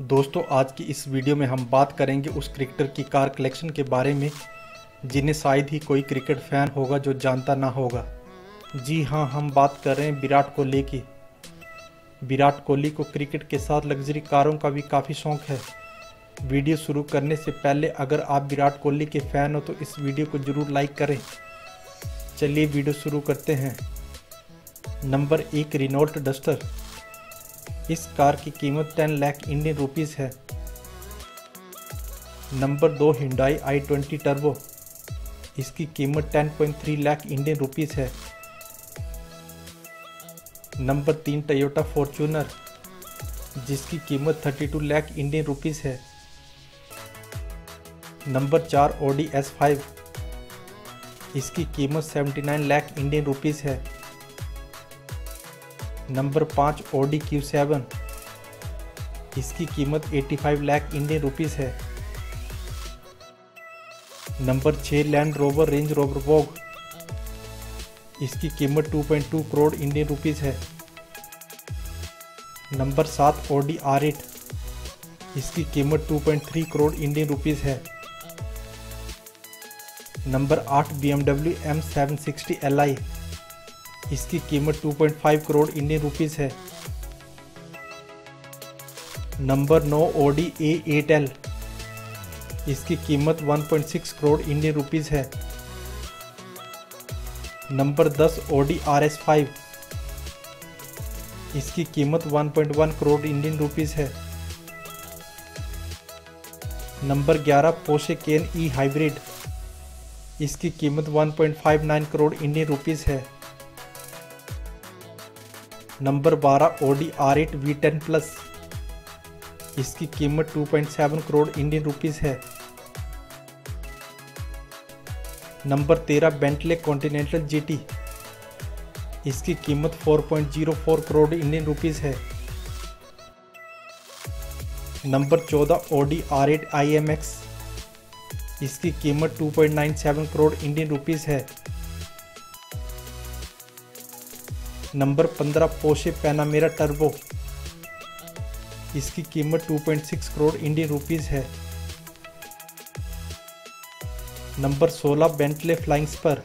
दोस्तों आज की इस वीडियो में हम बात करेंगे उस क्रिकेटर की कार कलेक्शन के बारे में जिन्हें शायद ही कोई क्रिकेट फैन होगा जो जानता ना होगा। जी हां, हम बात कर रहे हैं विराट कोहली की। विराट कोहली को क्रिकेट के साथ लग्जरी कारों का भी काफ़ी शौक है। वीडियो शुरू करने से पहले अगर आप विराट कोहली के फ़ैन हो तो इस वीडियो को ज़रूर लाइक करें। चलिए वीडियो शुरू करते हैं। Number 1 Renault Duster. इस कार की कीमत 10 लाख इंडियन रुपीस है। Number 2 Hyundai i20 turbo. इसकी कीमत 10.3 लाख इंडियन रुपीस है। नंबर 3 टोयोटा फॉर्च्यूनर, जिसकी कीमत 32 लाख इंडियन रुपीस है। Number 4 Audi S5। इसकी कीमत 79 लाख इंडियन रुपीस है। Number 5 Audi Q7। इसकी कीमत 85 लाख इंडियन रुपीस है। Number 6 Land Rover Range Rover Vogue. इसकी कीमत 2.2 करोड़ इंडियन रुपीस है। Number 7 Audi R8। इसकी कीमत 2.3 करोड़ इंडियन रुपीस है। Number 8 BMW M760li। इसकी कीमत 2.5 करोड़ इंडियन रुपीस है। Number 9 Audi A8L। इसकी कीमत 1.6 करोड़ इंडियन रुपीस है। Number 10 Audi RS5। इसकी कीमत 1.1 करोड़ इंडियन रुपीस है। Number 11 Porsche Cayenne e-Hybrid। इसकी कीमत 1.59 करोड़ इंडियन रुपीस है। Number 12 Audi R8 V10 Plus। इसकी कीमत 2.7 करोड़ इंडियन रुपीस है। Number 13 Bentley Continental GT। इसकी कीमत 4.04 करोड़ इंडियन रुपीस है। Number 14 Audi R8 IMX। इसकी कीमत 2.97 करोड़ इंडियन रुपीस है। Number 15 Porsche Panamera Turbo। इसकी कीमत 2.6 करोड़ इंडियन रुपीस है। Number 16 Bentley Flying Spur।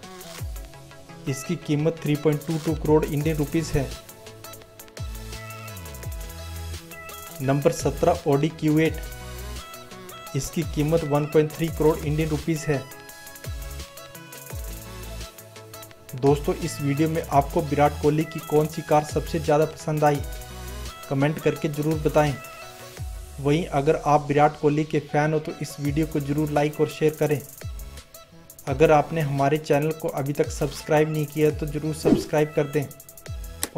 इसकी कीमत 3.22 करोड़ इंडियन रुपीस है। Number 17 Audi Q8। इसकी कीमत 1.3 करोड़ इंडियन रुपीस है। दोस्तों, इस वीडियो में आपको विराट कोहली की कौन सी कार सबसे ज़्यादा पसंद आई कमेंट करके ज़रूर बताएं। वहीं अगर आप विराट कोहली के फ़ैन हो तो इस वीडियो को ज़रूर लाइक और शेयर करें। अगर आपने हमारे चैनल को अभी तक सब्सक्राइब नहीं किया तो ज़रूर सब्सक्राइब कर दें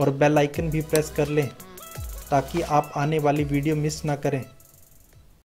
और बेल आइकन भी प्रेस कर लें ताकि आप आने वाली वीडियो मिस ना करें।